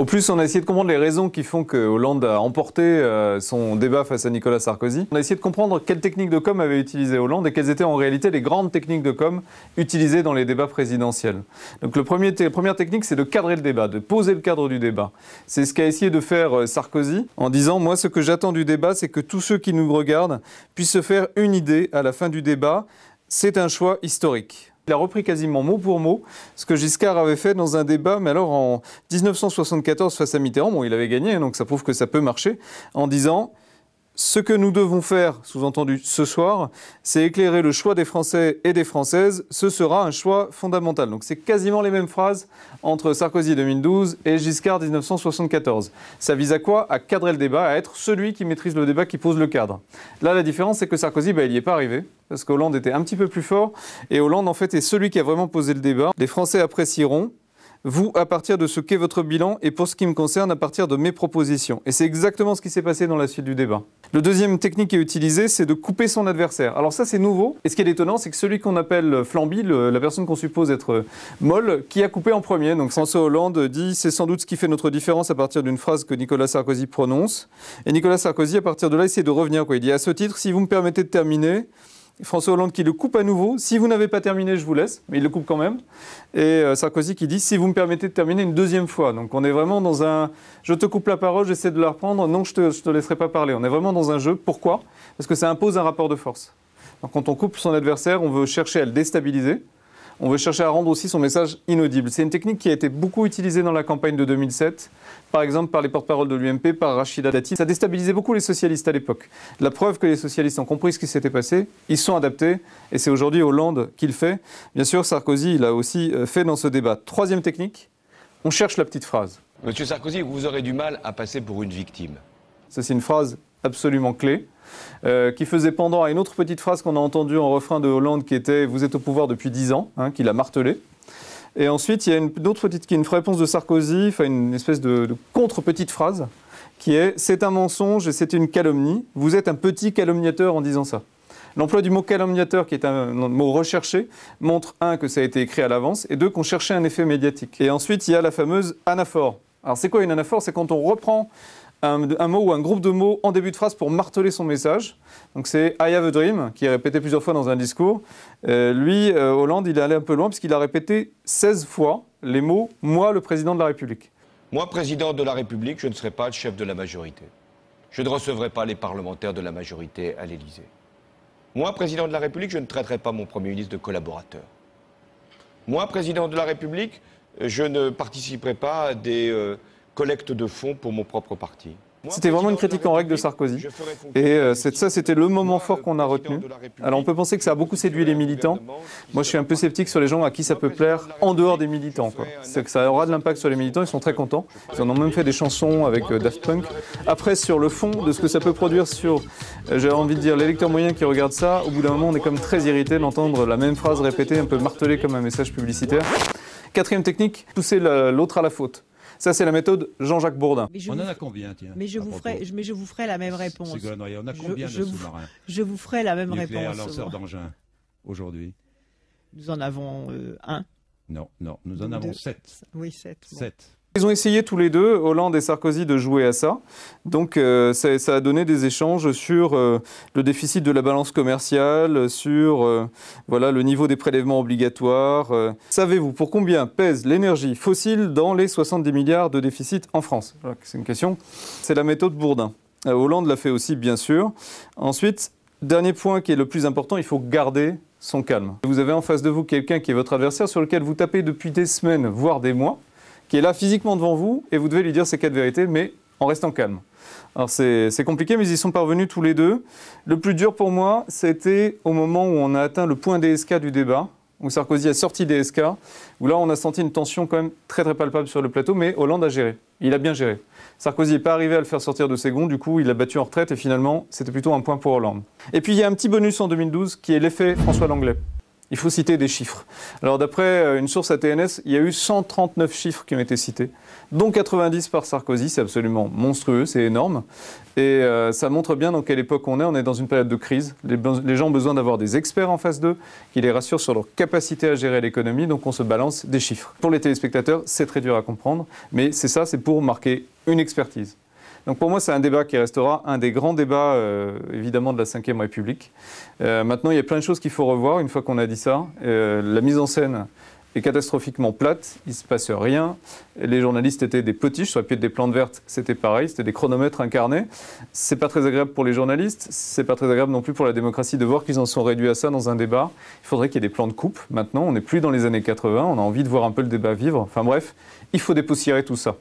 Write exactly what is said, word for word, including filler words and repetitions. Au plus, on a essayé de comprendre les raisons qui font que Hollande a emporté son débat face à Nicolas Sarkozy. On a essayé de comprendre quelles techniques de com avait utilisé Hollande et quelles étaient en réalité les grandes techniques de com utilisées dans les débats présidentiels. Donc le premier, la première technique, c'est de cadrer le débat, de poser le cadre du débat. C'est ce qu'a essayé de faire Sarkozy en disant « Moi, ce que j'attends du débat, c'est que tous ceux qui nous regardent puissent se faire une idée à la fin du débat. C'est un choix historique. » Il a repris quasiment mot pour mot ce que Giscard avait fait dans un débat, mais alors en dix-neuf cent soixante-quatorze face à Mitterrand, bon il avait gagné, donc ça prouve que ça peut marcher, en disant « Ce que nous devons faire, sous-entendu ce soir, c'est éclairer le choix des Français et des Françaises, ce sera un choix fondamental. » Donc c'est quasiment les mêmes phrases entre Sarkozy deux mille douze et Giscard dix-neuf cent soixante-quatorze. Ça vise à quoi ? À cadrer le débat, à être celui qui maîtrise le débat, qui pose le cadre. Là la différence c'est que Sarkozy, bah, il n'y est pas arrivé. Parce que Hollande était un petit peu plus fort, et Hollande en fait est celui qui a vraiment posé le débat. Les Français apprécieront, vous, à partir de ce qu'est votre bilan, et pour ce qui me concerne, à partir de mes propositions. Et c'est exactement ce qui s'est passé dans la suite du débat. Le deuxième technique qui est utilisée, c'est de couper son adversaire. Alors ça, c'est nouveau, et ce qui est étonnant, c'est que celui qu'on appelle Flamby, le, la personne qu'on suppose être molle, qui a coupé en premier. Donc François Hollande dit « C'est sans doute ce qui fait notre différence à partir d'une phrase que Nicolas Sarkozy prononce ». Et Nicolas Sarkozy, à partir de là, essaie de revenir. Quoi. Il dit « À ce titre, si vous me permettez de terminer », François Hollande qui le coupe à nouveau. Si vous n'avez pas terminé, je vous laisse, mais il le coupe quand même. Et euh, Sarkozy qui dit, si vous me permettez de terminer une deuxième fois. Donc on est vraiment dans un, je te coupe la parole, j'essaie de la reprendre, non, je te, je te laisserai pas parler. On est vraiment dans un jeu. Pourquoi ? Parce que ça impose un rapport de force. Donc quand on coupe son adversaire, on veut chercher à le déstabiliser. On veut chercher à rendre aussi son message inaudible. C'est une technique qui a été beaucoup utilisée dans la campagne de deux mille sept, par exemple par les porte-paroles de l'U M P, par Rachida Dati. Ça déstabilisait beaucoup les socialistes à l'époque. La preuve que les socialistes ont compris ce qui s'était passé, ils sont adaptés, et c'est aujourd'hui Hollande qui le fait. Bien sûr, Sarkozy l'a aussi fait dans ce débat. Troisième technique, on cherche la petite phrase. Monsieur Sarkozy, vous aurez du mal à passer pour une victime. Ça, c'est une phrase absolument clé, euh, qui faisait pendant à une autre petite phrase qu'on a entendue en refrain de Hollande qui était « Vous êtes au pouvoir depuis dix ans hein, », qu'il a martelé. Et ensuite, il y a une autre petite qui est une réponse de Sarkozy, enfin une espèce de, de contre-petite phrase, qui est « C'est un mensonge et c'est une calomnie. Vous êtes un petit calomniateur en disant ça ». L'emploi du mot calomniateur, qui est un mot recherché, montre, un, que ça a été écrit à l'avance, et deux, qu'on cherchait un effet médiatique. Et ensuite, il y a la fameuse anaphore. Alors c'est quoi une anaphore ? C'est quand on reprend Un, un mot ou un groupe de mots en début de phrase pour marteler son message. Donc c'est « I have a dream » qui est répété plusieurs fois dans un discours. Euh, lui, euh, Hollande, il est allé un peu loin parce qu'il a répété seize fois les mots « Moi, le président de la République ».« Moi, président de la République, je ne serai pas le chef de la majorité. Je ne recevrai pas les parlementaires de la majorité à l'Élysée. Moi, président de la République, je ne traiterai pas mon Premier ministre de collaborateur. Moi, président de la République, je ne participerai pas à des... Euh, collecte de fonds pour mon propre parti. » C'était vraiment une critique en règle de Sarkozy. Et euh, ça, c'était le moment fort qu'on a retenu. Alors on peut penser que ça a beaucoup séduit les militants. Moi, je suis un peu sceptique sur les gens à qui ça peut plaire en dehors des militants. C'est que ça aura de l'impact sur les militants, ils sont très contents. Ils en ont même fait des chansons avec euh, Daft Punk. Après, sur le fond de ce que ça peut produire sur, euh, j'ai envie de dire, l'électeur moyen qui regarde ça, au bout d'un moment, on est comme très irrité d'entendre la même phrase répétée, un peu martelée comme un message publicitaire. Quatrième technique, pousser l'autre à la faute. Ça, c'est la méthode Jean-Jacques Bourdin. On en a combien, tiens ? Mais je, vous ferai, mais je vous ferai la même réponse. Noyer, on a combien je, de sous-marins ? Je vous ferai la même Nucléaire, réponse. Lanceur d'engins, aujourd'hui ? Nous en avons euh, un. Non, non, nous en avons deux. Sept. Oui, sept. Bon. Sept. Ils ont essayé tous les deux, Hollande et Sarkozy, de jouer à ça. Donc euh, ça, ça a donné des échanges sur euh, le déficit de la balance commerciale, sur euh, voilà, le niveau des prélèvements obligatoires. Euh. Savez-vous pour combien pèse l'énergie fossile dans les soixante-dix milliards de déficit en France ? Voilà, c'est une question. C'est la méthode Bourdin. Euh, Hollande l'a fait aussi, bien sûr. Ensuite, dernier point qui est le plus important, il faut garder son calme. Vous avez en face de vous quelqu'un qui est votre adversaire, sur lequel vous tapez depuis des semaines, voire des mois, qui est là physiquement devant vous, et vous devez lui dire ces quatre vérités, mais en restant calme. Alors c'est compliqué, mais ils y sont parvenus tous les deux. Le plus dur pour moi, c'était au moment où on a atteint le point D S K du débat, où Sarkozy a sorti D S K, où là on a senti une tension quand même très très palpable sur le plateau, mais Hollande a géré, il a bien géré. Sarkozy n'est pas arrivé à le faire sortir de ses gonds, du coup il l'a battu en retraite, et finalement c'était plutôt un point pour Hollande. Et puis il y a un petit bonus en deux mille douze, qui est l'effet François Lenglet. il faut citer des chiffres. Alors d'après une source à T N S, il y a eu cent trente-neuf chiffres qui ont été cités, dont quatre-vingt-dix par Sarkozy. C'est absolument monstrueux, c'est énorme. Et euh, ça montre bien dans quelle époque on est. On est dans une période de crise. Les, les gens ont besoin d'avoir des experts en face d'eux qui les rassurent sur leur capacité à gérer l'économie. Donc on se balance des chiffres. Pour les téléspectateurs, c'est très dur à comprendre. Mais c'est ça, c'est pour marquer une expertise. Donc pour moi, c'est un débat qui restera un des grands débats, euh, évidemment, de la cinquième République. Euh, maintenant, il y a plein de choses qu'il faut revoir une fois qu'on a dit ça. Euh, la mise en scène est catastrophiquement plate, il ne se passe rien. Les journalistes étaient des potiches, sur la pied des plantes vertes, c'était pareil, c'était des chronomètres incarnés. C'est pas très agréable pour les journalistes, c'est pas très agréable non plus pour la démocratie de voir qu'ils en sont réduits à ça dans un débat. Il faudrait qu'il y ait des plans de coupe maintenant, on n'est plus dans les années quatre-vingts, on a envie de voir un peu le débat vivre. Enfin bref, il faut dépoussiérer tout ça.